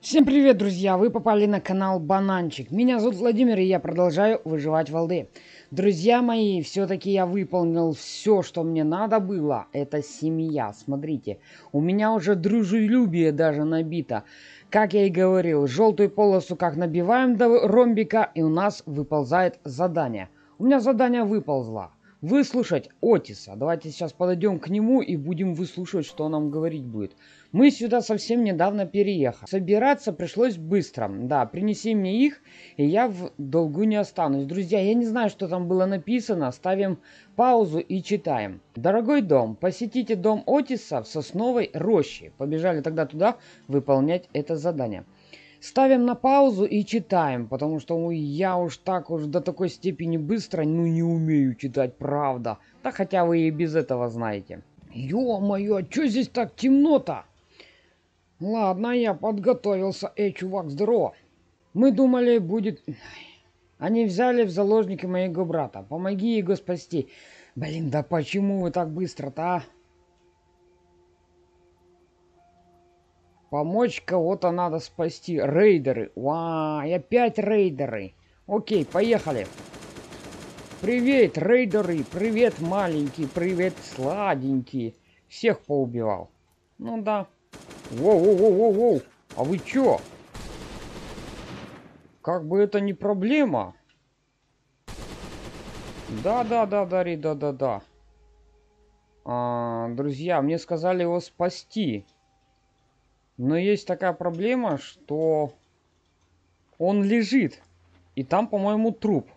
Всем привет, друзья! Вы попали на канал Бананчик. Меня зовут Владимир, и я продолжаю выживать в Олде. Друзья мои, все-таки я выполнил все, что мне надо было. Это семья, смотрите. У меня уже дружелюбие даже набито. Как я и говорил, желтую полосу как набиваем до ромбика, и у нас выползает задание. У меня задание выползло. Выслушать Отиса. Давайте сейчас подойдем к нему и будем выслушивать, что он нам говорить будет. Мы сюда совсем недавно переехали. Собираться пришлось быстро. Да, принеси мне их, и я в долгу не останусь. Друзья, я не знаю, что там было написано. Ставим паузу и читаем. Дорогой дом, посетите дом Отиса в Сосновой Роще. Побежали тогда туда выполнять это задание. Ставим на паузу и читаем, потому что я уж до такой степени быстро, не умею читать, правда. Да хотя вы и без этого знаете. Ё-моё, чё здесь так темно-то? Ладно, я подготовился. Эй, чувак, здорово. Мы думали, будет... Они взяли в заложники моего брата. Помоги его спасти. Блин, да почему вы так быстро-то, а? Помочь кого-то надо спасти. Рейдеры. Вау, опять рейдеры. Окей, поехали. Привет, рейдеры. Привет, маленький. Привет, сладенький. Всех поубивал. Ну да. Воу-воу-воу-воу-воу. А вы чё? Как бы это не проблема. Да-да-да-да-да-да-да. Друзья, мне сказали его спасти. Но есть такая проблема, что он лежит. И там, по-моему, труп.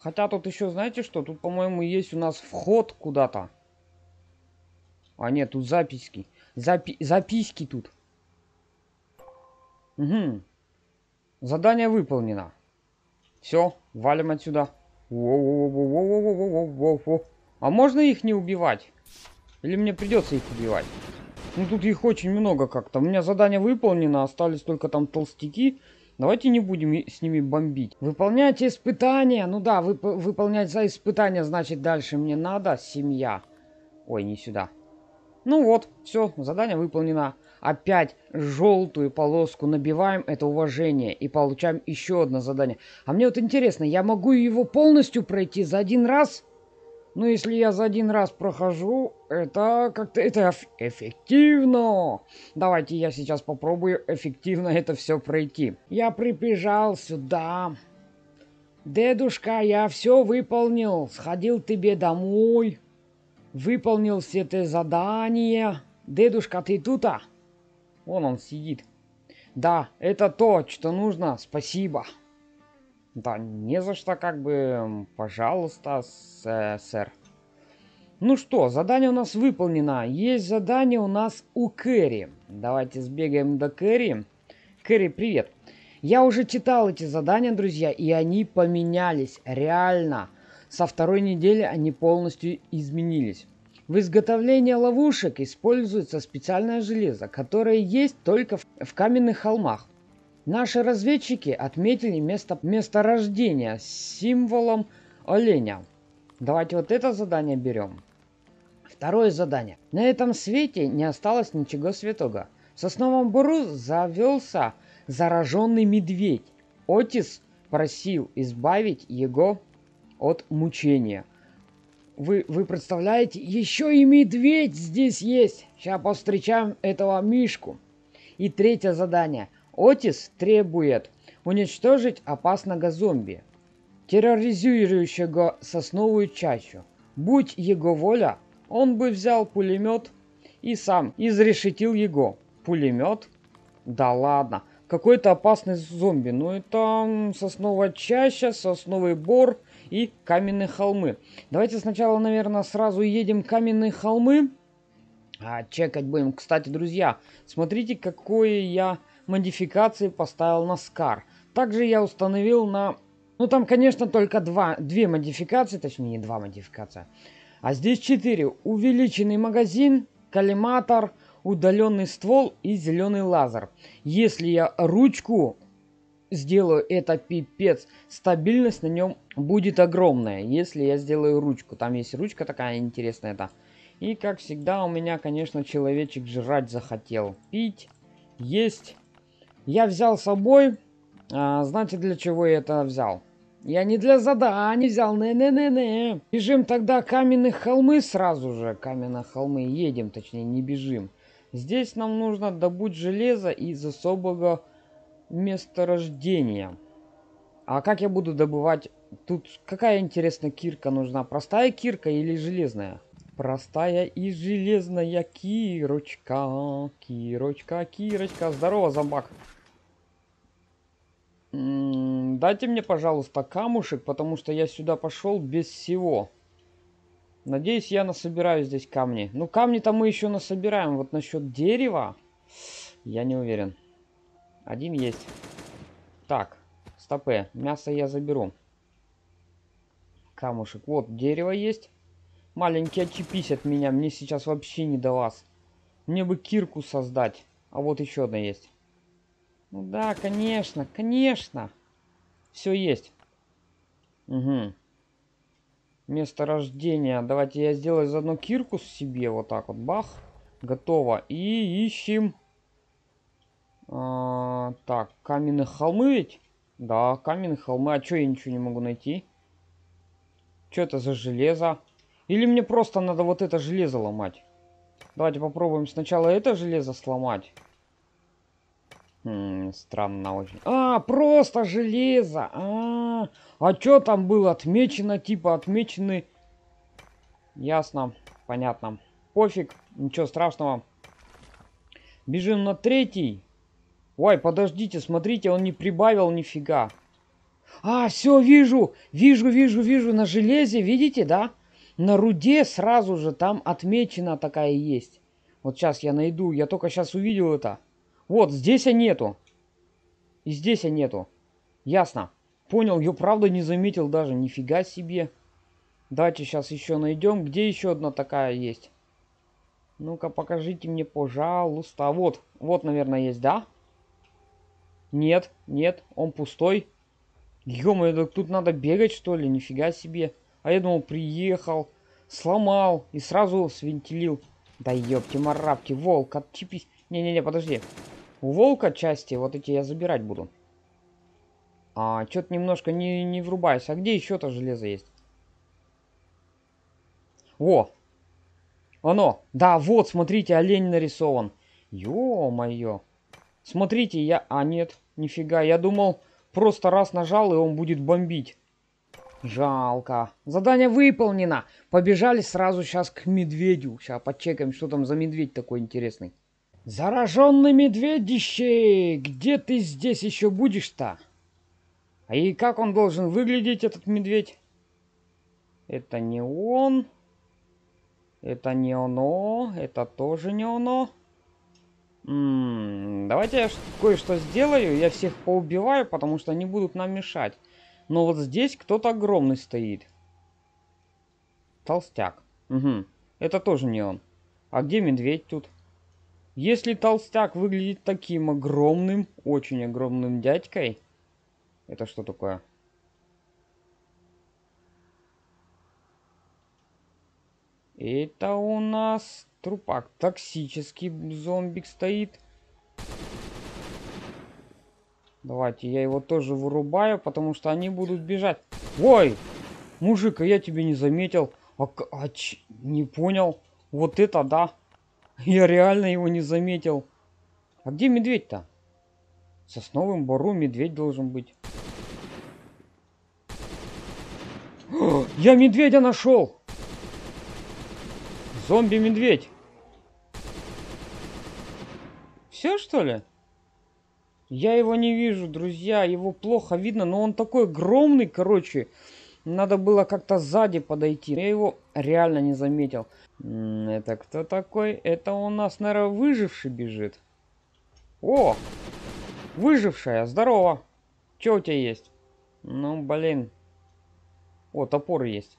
Хотя тут еще, знаете что? Тут, по-моему, есть у нас вход куда-то. А нет, тут записки. Записки тут. Угу. Задание выполнено. Все, валим отсюда. А можно их не убивать? Или мне придется их убивать? Ну тут их очень много как-то. У меня задание выполнено, остались только там толстяки. Давайте не будем с ними бомбить. Выполнять испытания. Ну да, выполнять за испытания, значит дальше мне надо семья. Ой, не сюда. Ну вот, все, задание выполнено. Опять желтую полоску набиваем, это уважение. И получаем еще одно задание. А мне вот интересно, я могу его полностью пройти за один раз? Ну, если я за один раз прохожу, это как-то это эффективно. Давайте я сейчас попробую эффективно это все пройти. Я прибежал сюда. Дедушка, я все выполнил. Сходил тебе домой. Выполнил все эти задания. Дедушка, ты тут? Вон он сидит. Да, это то, что нужно. Спасибо. Да, не за что, как бы, пожалуйста, сэр. Ну что, задание у нас выполнено. Есть задание у нас у Кэрри. Давайте сбегаем до Кэрри. Кэрри, привет. Я уже читал эти задания, друзья, и они поменялись. Реально. Со второй недели они полностью изменились. В изготовлении ловушек используется специальное железо, которое есть только в каменных холмах. Наши разведчики отметили месторождение с символом оленя. Давайте вот это задание берем. Второе задание. На этом свете не осталось ничего святого. В сосновом бору завелся зараженный медведь. Отис просил избавить его от мучения. Вы представляете, еще и медведь здесь есть. Сейчас повстречаем этого мишку. И третье задание. Отис требует уничтожить опасного зомби, терроризирующего сосновую чащу. Будь его воля, он бы взял пулемет и сам изрешетил его. Пулемет? Да ладно. Какой-то опасный зомби. Ну это сосновая чаща, сосновый бор и каменные холмы. Давайте сначала, наверное, сразу едем в каменные холмы. Чекать будем. Кстати, друзья, смотрите, какое я... модификации поставил на Скар. Также я установил на... Ну там, конечно, только две модификации, точнее не два модификации. А здесь 4. Увеличенный магазин, коллиматор, удаленный ствол и зеленый лазер. Если я ручку сделаю, это пипец. Стабильность на нем будет огромная, если я сделаю ручку. Там есть ручка такая интересная. Да. И как всегда у меня, конечно, человечек жрать захотел. Пить, есть... я взял с собой, знаете, для чего я это взял? Я не для заданий взял, не-не-не-не. Бежим тогда каменные холмы сразу же, каменные холмы едем, точнее не бежим. Здесь нам нужно добыть железо из особого месторождения. А как я буду добывать? Тут какая интересная кирка нужна? Простая кирка или железная? Простая и железная кирочка. Кирочка, кирочка. Здорово, зомбак. Дайте мне, пожалуйста, камушек, потому что я сюда пошел без всего. Надеюсь, я насобираю здесь камни. Ну, камни-то мы еще насобираем. Вот насчет дерева я не уверен. Один есть. Так, стопэ. Мясо я заберу. Камушек. Вот, дерево есть. Маленький, отчепись от меня. Мне сейчас вообще не до вас. Мне бы кирку создать. А вот еще одна есть. Ну да, конечно, конечно. Все есть. Угу. Место рождения. Давайте я сделаю заодно кирку себе. Вот так вот. Бах. Готово. И ищем. Так, каменные холмы ведь? Да, каменные холмы. А чё я ничего не могу найти? Чё это за железо? Или мне просто надо вот это железо ломать? Давайте попробуем сначала это железо сломать. Странно очень. А, просто железо. А чё там было отмечено? Типа отмечены. Ясно, понятно. Пофиг, ничего страшного. Бежим на третий. Ой, подождите, смотрите, он не прибавил нифига. А, все, вижу, вижу, вижу, вижу. На железе, видите, да? На руде сразу же там отмечена такая есть. Вот сейчас я найду, я только сейчас увидел это. Вот, здесь я нету. И здесь я нету. Ясно. Понял, я правда не заметил даже, нифига себе. Давайте сейчас еще найдем, где еще одна такая есть. Ну-ка, покажите мне, пожалуйста. Вот, вот, наверное, есть, да? Нет, нет, он пустой. Ё-моё, так тут надо бегать, что ли? Нифига себе. А я думал, приехал, сломал и сразу свинтелил. Да ёпти-марапти, волк, отчепись. Не-не-не, подожди. У волка части вот эти я забирать буду. А, чё-то немножко не врубаюсь. А где еще-то железо есть? Во! Оно! Да, вот, смотрите, олень нарисован. Ё-моё. Смотрите, я... А, нет, нифига. Я думал, просто раз нажал, и он будет бомбить. Жалко. Задание выполнено. Побежали сразу сейчас к медведю. Сейчас подчекаем, что там за медведь такой интересный. Зараженный медведище! Где ты здесь еще будешь-то? А и как он должен выглядеть, этот медведь? Это не он. Это не оно. Это тоже не оно. Давайте я кое-что сделаю. Я всех поубиваю, потому что они будут нам мешать. Но вот здесь кто-то огромный стоит. Толстяк. Угу. Это тоже не он. А где медведь тут? Если толстяк выглядит таким огромным, очень огромным дядькой... Это что такое? Это у нас... Трупак. Токсический зомбик стоит. Давайте я его тоже вырубаю, потому что они будут бежать. Ой! Мужик, а я тебя не заметил. Не понял. Вот это да. Я реально его не заметил. А где медведь-то? В сосновом бору медведь должен быть. Я медведя нашел! Зомби-медведь. Все, что ли? Я его не вижу, друзья. Его плохо видно, но он такой огромный, короче. Надо было как-то сзади подойти. Я его реально не заметил. Это кто такой? Это у нас, наверное, выживший бежит. О! Выжившая, здорово. Че у тебя есть? Ну, блин. О, топор есть.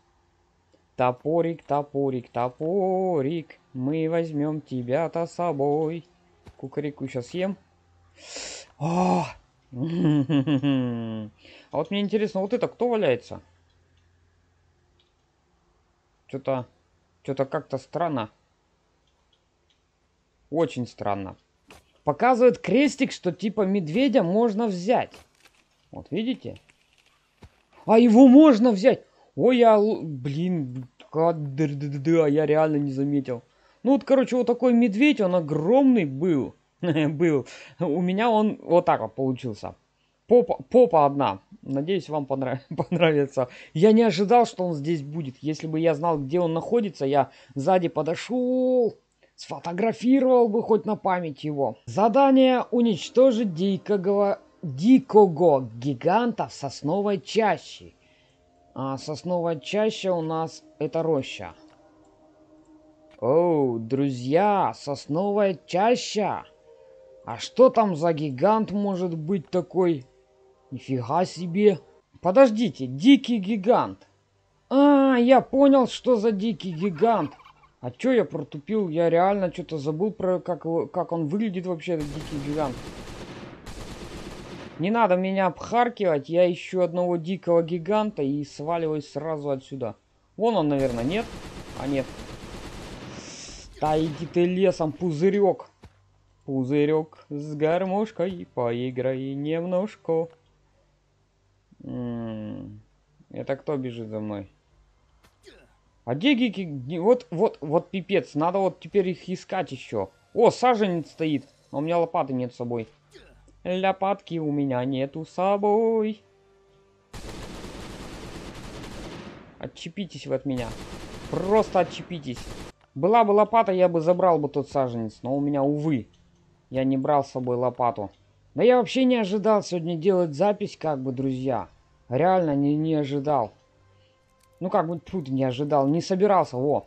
Топорик, топорик, топорик, мы возьмем тебя-то с собой. Кукарику сейчас ем. О! А вот мне интересно, вот это кто валяется? Что-то как-то странно. Очень странно. Показывает крестик, что типа медведя можно взять. Вот видите? А его можно взять. Ой, я, блин, да, я реально не заметил. Ну вот, короче, вот такой медведь, он огромный был. У меня он вот так вот получился. Попа одна. Надеюсь, вам понравится. Я не ожидал, что он здесь будет. Если бы я знал, где он находится, я сзади подошел... Сфотографировал бы хоть на память его. Задание: уничтожить дикого гиганта в сосновой чаще. А сосновая чаща у нас это роща. Оу, друзья, сосновая чаща. А что там за гигант может быть такой? Нифига себе. Подождите, дикий гигант. А, я понял, что за дикий гигант. А чё я протупил? Я реально что-то забыл про как он выглядит вообще, этот дикий гигант. Не надо меня обхаркивать, я ищу одного дикого гиганта и сваливаюсь сразу отсюда. Вон он, наверное, нет? А нет. Да иди ты лесом, пузырек. Пузырек с гармошкой, поиграй немножко. Это кто бежит за мной? А где гики? Вот пипец. Надо вот теперь их искать еще. О, саженец стоит. А у меня лопаты нет с собой. Лопатки у меня нету с собой. Отчепитесь вы от меня. Просто отчепитесь. Была бы лопата, я бы забрал бы тот саженец. Но у меня, увы, я не брал с собой лопату. Да я вообще не ожидал сегодня делать запись, как бы, друзья. Реально не ожидал. Ну как бы тут не ожидал, не собирался. Во.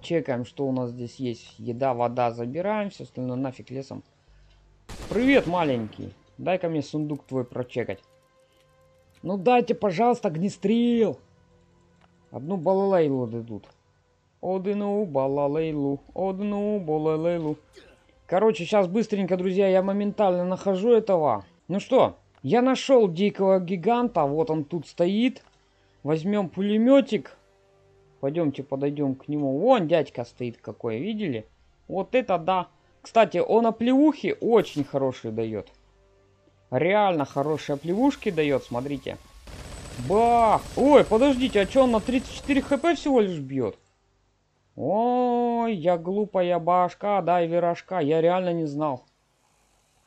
Чекаем, что у нас здесь есть. Еда, вода, забираем. Все остальное нафиг лесом. Привет, маленький. Дай-ка мне сундук твой прочекать. Ну дайте, пожалуйста, огнестрел. Одну балалейлу дадут. Одну балалейлу. Одну балалейлу. Короче, сейчас быстренько, друзья, я моментально нахожу этого. Ну что, я нашел дикого гиганта. Вот он тут стоит. Возьмем пулеметик. Пойдемте, подойдем к нему. Вон дядька стоит какой, видели? Вот это да. Кстати, он оплеухи очень хорошие дает. Реально хорошие оплеушки дает, смотрите. Бах! Ой, подождите, а что он на 34 хп всего лишь бьет? Ой, я глупая башка, дай виражка. Я реально не знал.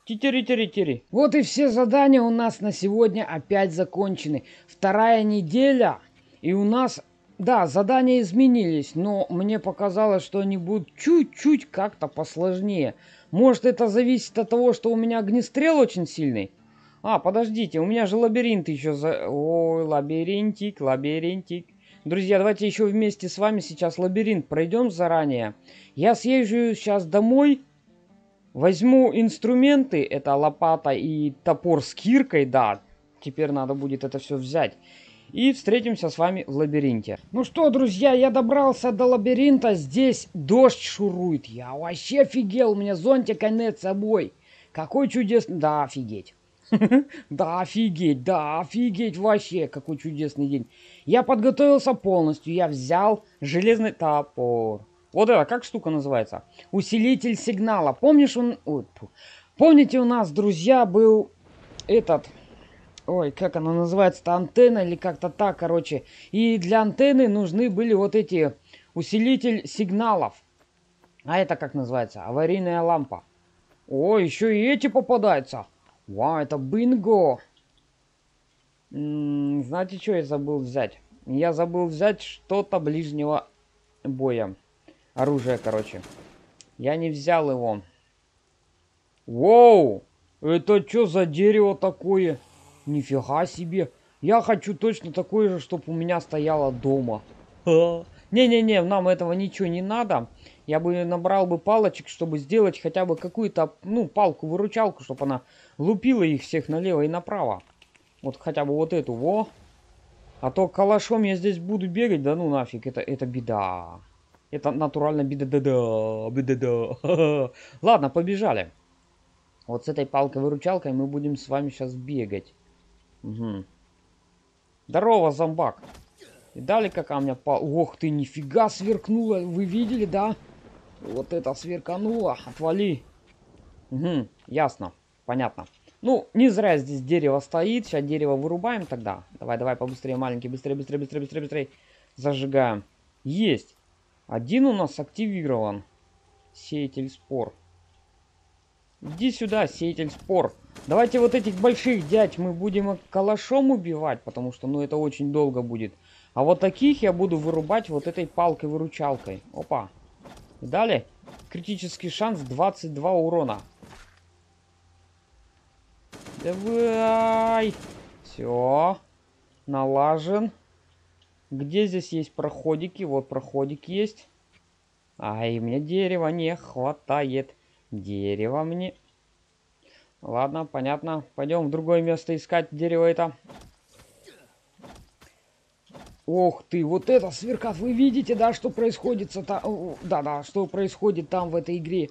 Титери-тери-тери. Вот и все задания у нас на сегодня опять закончены. Вторая неделя. И у нас, да, задания изменились. Но мне показалось, что они будут чуть-чуть как-то посложнее. Может, это зависит от того, что у меня огнестрел очень сильный. А, подождите, у меня же лабиринт еще за... Ой, лабиринтик, лабиринтик. Друзья, давайте еще вместе с вами сейчас лабиринт пройдем заранее. Я съезжу сейчас домой. Возьму инструменты, это лопата и топор с киркой, да, теперь надо будет это все взять. И встретимся с вами в лабиринте. Ну что, друзья, я добрался до лабиринта, здесь дождь шурует, я вообще офигел, у меня зонтика нет с собой. Какой чудесный, да офигеть, да офигеть вообще, какой чудесный день. Я подготовился полностью, я взял железный топор. Вот это, как штука называется? Усилитель сигнала. Помнишь, он... Ой, помните, у нас, друзья, был этот... Ой, как она называется-то? Антенна или как-то так, короче. И для антенны нужны были вот эти... Усилитель сигналов. А это как называется? Аварийная лампа. О, еще и эти попадаются. Вау, это бинго. Знаете, что я забыл взять? Я забыл взять что-то ближнего боя. Оружие, короче. Я не взял его. Воу! Это что за дерево такое? Нифига себе. Я хочу точно такое же, чтобы у меня стояло дома. Не-не-не, нам этого ничего не надо. Я бы набрал бы палочек, чтобы сделать хотя бы какую-то, ну, палку-выручалку, чтобы она лупила их всех налево и направо. Вот хотя бы вот эту, во. А то калашом я здесь буду бегать, да ну нафиг, это беда. Это натурально беда-да-да. Ладно, побежали. Вот с этой палкой-выручалкой мы будем с вами сейчас бегать. Угу. Здорово, зомбак. Видали, какая у меня палка? Ох ты, нифига сверкнула. Вы видели, да? Вот это сверкануло. Отвали. Угу, ясно, понятно. Ну, не зря здесь дерево стоит. Сейчас дерево вырубаем тогда. Давай, давай, побыстрее, маленький, быстрее, быстрее, быстрее, быстрее, быстрее. Зажигаем. Есть. Один у нас активирован. Сеятель спор. Иди сюда, сеятель спор. Давайте вот этих больших дядь мы будем калашом убивать, потому что, ну, это очень долго будет. А вот таких я буду вырубать вот этой палкой-выручалкой. Опа. Далее. Критический шанс 22 урона. Давай. Все. Налажен. Где здесь есть проходики? Вот проходик есть. Ай, мне дерева не хватает. Дерево мне. Ладно, понятно. Пойдем в другое место искать дерево это. Ох ты, вот это сверкат. Вы видите, да, что происходит? Да-да, что происходит там в этой игре.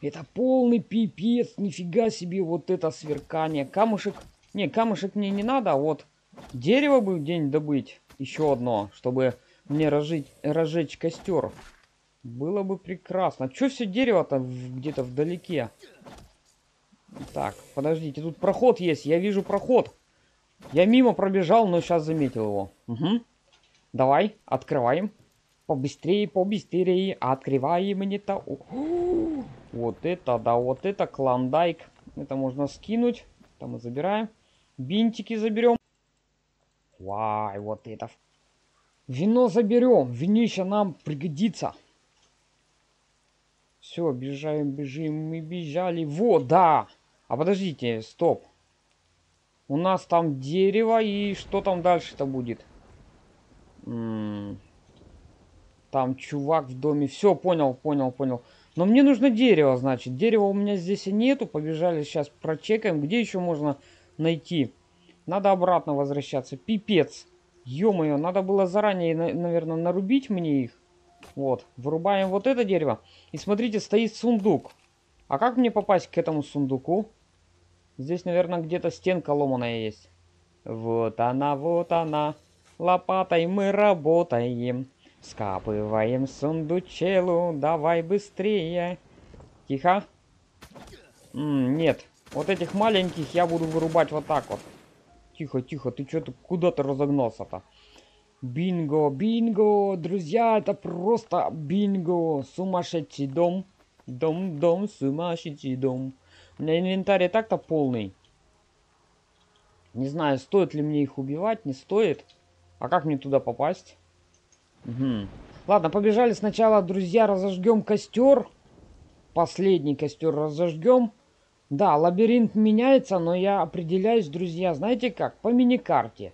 Это полный пипец. Нифига себе вот это сверкание. Камушек. Не, камушек мне не надо. Вот дерево бы где-нибудь добыть. Еще одно, чтобы мне разжечь костер. Было бы прекрасно. Че все дерево-то где-то вдалеке? Так, подождите, тут проход есть. Я вижу проход. Я мимо пробежал, но сейчас заметил его. Угу. Давай, открываем. Побыстрее, побыстрее. Открываем это. Вот это, да, вот это клондайк. Это можно скинуть. Это мы забираем. Бинтики заберем. Вау, вот это. Вино заберем. Винище нам пригодится. Все, бежаем, бежим, мы бежали. Вот, да! А подождите, стоп. У нас там дерево, и что там дальше-то будет? Там чувак в доме. Все, понял, понял, понял. Но мне нужно дерево, значит. Дерева у меня здесь и нету. Побежали, сейчас прочекаем. Где еще можно найти? Надо обратно возвращаться. Пипец. Ё-моё, надо было заранее, наверное, нарубить мне их. Вот, вырубаем вот это дерево. И смотрите, стоит сундук. А как мне попасть к этому сундуку? Здесь, наверное, где-то стенка ломаная есть. Вот она, вот она. Лопатой мы работаем. Скапываем сундучелу. Давай быстрее. Тихо. Нет. Вот этих маленьких я буду вырубать вот так вот. Тихо, тихо. Ты что-то куда-то разогнался-то. Бинго, бинго, друзья, это просто бинго, сумасшедший дом, дом, сумасшедший дом. У меня инвентарь так-то полный. Не знаю, стоит ли мне их убивать, не стоит. А как мне туда попасть? Угу. Ладно, побежали сначала, друзья, разожгем костер. Последний костер разожгем. Да, лабиринт меняется, но я определяюсь, друзья, знаете как? По миникарте.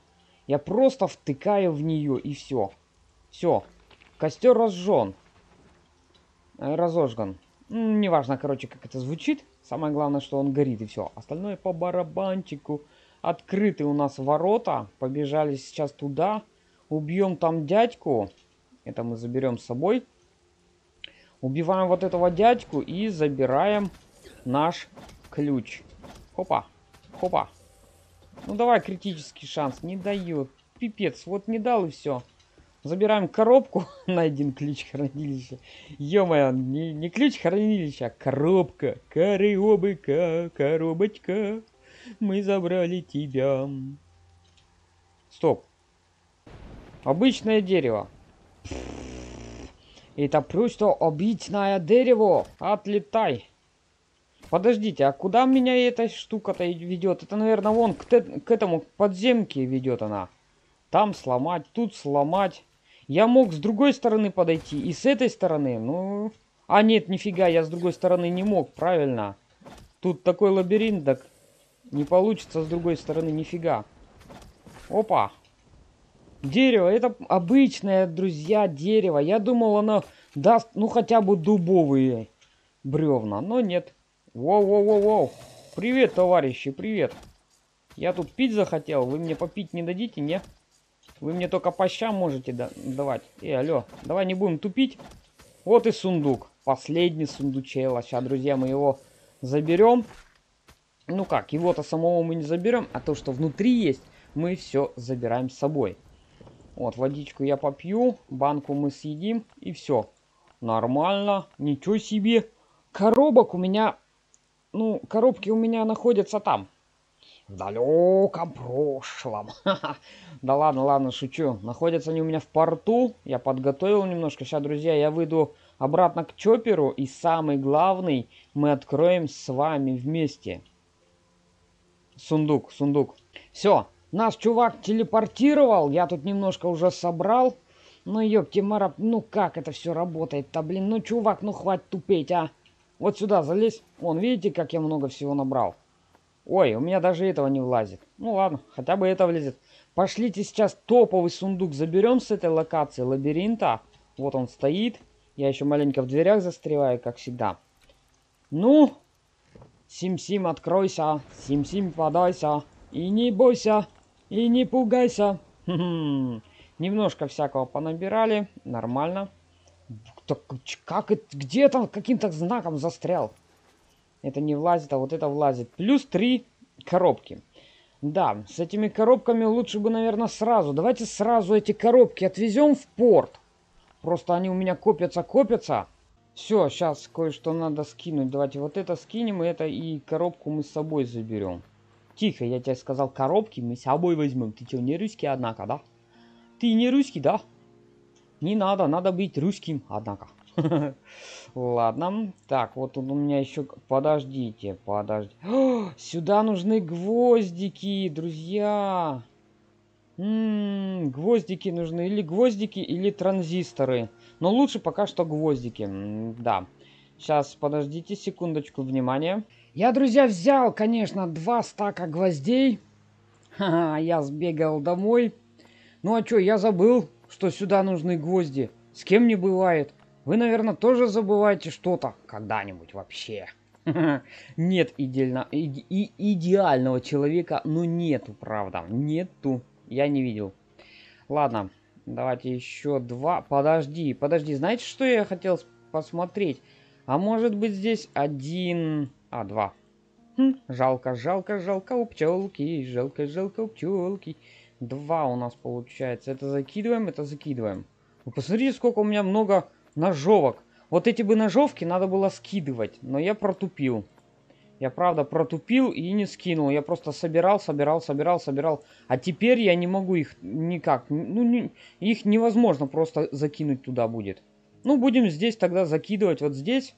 Я просто втыкаю в нее и все. Все. Костер разжжен. Разожган. Неважно, короче, как это звучит. Самое главное, что он горит и все. Остальное по барабанчику. Открыты у нас ворота. Побежали сейчас туда. Убьем там дядьку. Это мы заберем с собой. Убиваем вот этого дядьку и забираем наш ключ. Хопа. Хопа. Ну давай, критический шанс. Не дает. Пипец. Вот не дал и все. Забираем коробку. Найдем ключ-хранилище. Ё-моё, не ключ-хранилище, а коробка. Коробка, коробочка. Мы забрали тебя. Стоп. Обычное дерево. Это просто обычное дерево. Отлетай. Подождите, а куда меня эта штука-то ведет? Это, наверное, вон к этому подземке ведет она. Там сломать, тут сломать. Я мог с другой стороны подойти и с этой стороны, ну... А нет, нифига, я с другой стороны не мог, правильно. Тут такой лабиринт, так не получится с другой стороны, нифига. Опа. Дерево, это обычное, друзья, дерево. Я думал, оно даст, ну, хотя бы дубовые бревна, но нет. Воу-воу-воу-воу. Привет, товарищи, привет. Я тут пить захотел. Вы мне попить не дадите, не? Вы мне только по щам можете давать. Алло, давай не будем тупить. Вот и сундук. Последний сундучело. Сейчас, друзья, мы его заберем. Ну как, его-то самого мы не заберем, а то, что внутри есть, мы все забираем с собой. Вот, водичку я попью, банку мы съедим, и все. Нормально, ничего себе. Коробок у меня... Ну, коробки у меня находятся там. В далеком прошлом. Да ладно, ладно, шучу. Находятся они у меня в порту. Я подготовил немножко. Сейчас, друзья, я выйду обратно к чопперу. И самый главный, мы откроем с вами вместе. Сундук, сундук. Все, наш чувак телепортировал. Я тут немножко уже собрал. Ну, ёпти, Мара, ну как это все работает-то, блин? Ну, чувак, ну хватит тупеть, а. Вот сюда залезь. Вон, видите, как я много всего набрал. Ой, у меня даже этого не влазит. Ну ладно, хотя бы это влезет. Пошлите сейчас топовый сундук заберем с этой локации лабиринта. Вот он стоит. Я еще маленько в дверях застреваю, как всегда. Ну, Сим-Сим, откройся. Сим-Сим, подайся. И не бойся, и не пугайся. Немножко всякого понабирали. Нормально. Как это? Где там каким-то знаком застрял? Это не влазит, а вот это влазит. Плюс 3 коробки. Да, с этими коробками лучше бы, наверное, сразу. Давайте сразу эти коробки отвезем в порт. Просто они у меня копятся. Все, сейчас кое-что надо скинуть. Давайте вот это скинем, и это, и коробку мы с собой заберем. Тихо, я тебе сказал, коробки мы с собой возьмем. Ты что, не русский, однако, да? Ты не русский, да? Не надо, надо быть русским, однако. Ладно. Так, вот он у меня еще... Подождите. О, сюда нужны гвоздики, друзья. Гвоздики нужны. Или гвоздики, или транзисторы. Но лучше пока что гвоздики. Да. Сейчас, подождите секундочку, внимание. Я, друзья, взял, конечно, 2 стака гвоздей. Ха-ха, я сбегал домой. Ну а чё, я забыл, что сюда нужны гвозди. С кем не бывает. Вы, наверное, тоже забываете что-то когда-нибудь вообще. Нет идеального человека, но нету, правда. Нету. Я не видел. Ладно, давайте еще 2. Подожди. Знаете, что я хотел посмотреть? А может быть здесь 1... А, 2. Жалко у пчелки. Жалко у пчелки. 2 у нас получается. Это закидываем. Вы посмотрите, сколько у меня много... ножовок. Вот эти бы ножовки надо было скидывать, но я протупил. Я правда протупил и не скинул. Я просто собирал. А теперь я не могу их никак. Ну, их невозможно просто закинуть туда будет. Ну, будем здесь тогда закидывать вот здесь.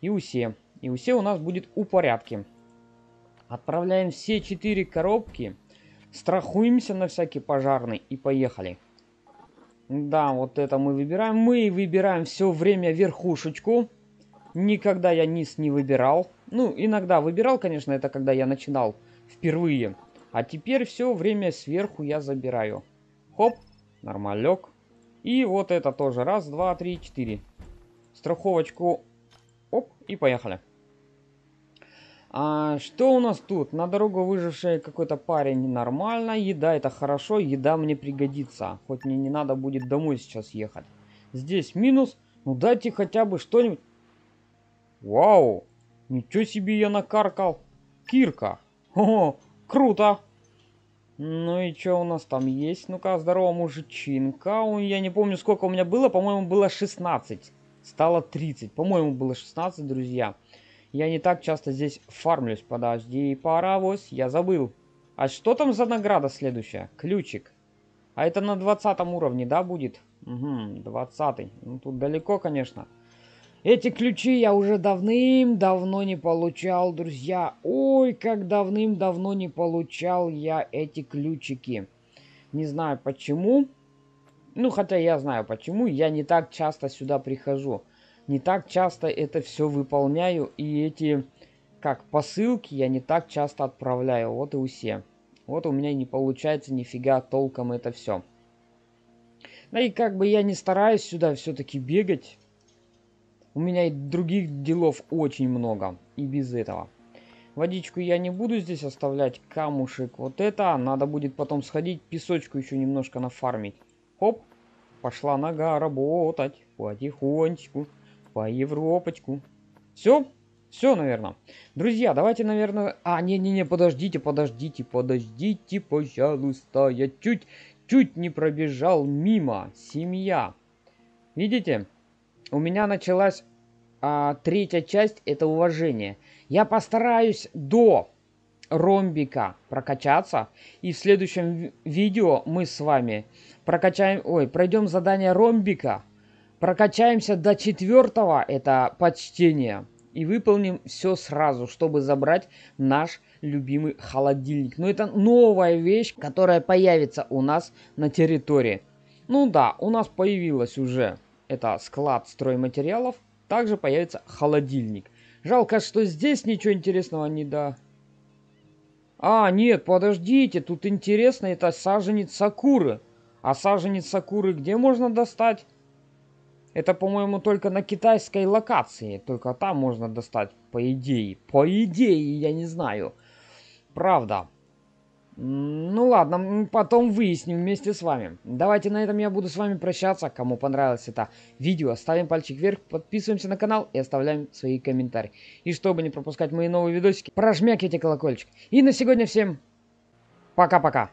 И усе. И усе у нас будет упорядки. Отправляем все 4 коробки. Страхуемся на всякий пожарный и поехали. Да, вот это мы выбираем. Мы выбираем все время верхушечку. Никогда я низ не выбирал. Ну, иногда выбирал, конечно, это когда я начинал впервые. А теперь все время сверху я забираю. Хоп, нормалек. И вот это тоже. 1, 2, 3, 4. Страховочку. Оп, и поехали. А что у нас тут? На дорогу выживший какой-то парень. Нормально. Еда — это хорошо. Еда мне пригодится. Хоть мне не надо будет домой сейчас ехать. Здесь минус. Ну дайте хотя бы что-нибудь. Вау. Ничего себе я накаркал. Кирка. О, круто. Ну и что у нас там есть? Ну-ка, здорово, мужичинка. Я не помню, сколько у меня было. По-моему, было 16. Стало 30. По-моему, было 16, друзья. Я не так часто здесь фармлюсь. Подожди, паровоз. Я забыл. А что там за награда следующая? Ключик. А это на 20 уровне, да, будет? Угу, 20. Ну, тут далеко, конечно. Эти ключи я уже давным-давно не получал, друзья. Ой, как давным-давно не получал я эти ключики. Не знаю почему. Ну, хотя я знаю почему. Я не так часто сюда прихожу. Не так часто это все выполняю. И эти, как, посылки я не так часто отправляю. Вот и усе. Вот у меня не получается нифига толком это все. Да и как бы я не стараюсь сюда все-таки бегать. У меня и других делов очень много. И без этого. Водичку я не буду здесь оставлять. Камушек. Вот это. Надо будет потом сходить. Песочку еще немножко нафармить. Оп. Пошла нога работать. Потихонечку. По Европочку. Все? Все, наверное. Друзья, давайте, наверное... А, не-не-не, подождите, пожалуйста. Я чуть-чуть не пробежал мимо. Семья. Видите? У меня началась третья часть – это уважение. Я постараюсь до ромбика прокачаться. И в следующем видео мы с вами пройдем задание ромбика. Прокачаемся до 4-го, это почтение. И выполним все сразу, чтобы забрать наш любимый холодильник. Но это новая вещь, которая появится у нас на территории. Ну да, у нас появилась уже это склад стройматериалов. Также появится холодильник. Жалко, что здесь ничего интересного не да. А, нет, подождите, тут интересно, это саженец сакуры. А саженец сакуры где можно достать? Это, по-моему, только на китайской локации. Только там можно достать, по идее. По идее, я не знаю. Правда. Ну ладно, потом выясним вместе с вами. Давайте на этом я буду с вами прощаться. Кому понравилось это видео, ставим пальчик вверх, подписываемся на канал и оставляем свои комментарии. И чтобы не пропускать мои новые видосики, прожмякайте колокольчик. И на сегодня всем пока-пока.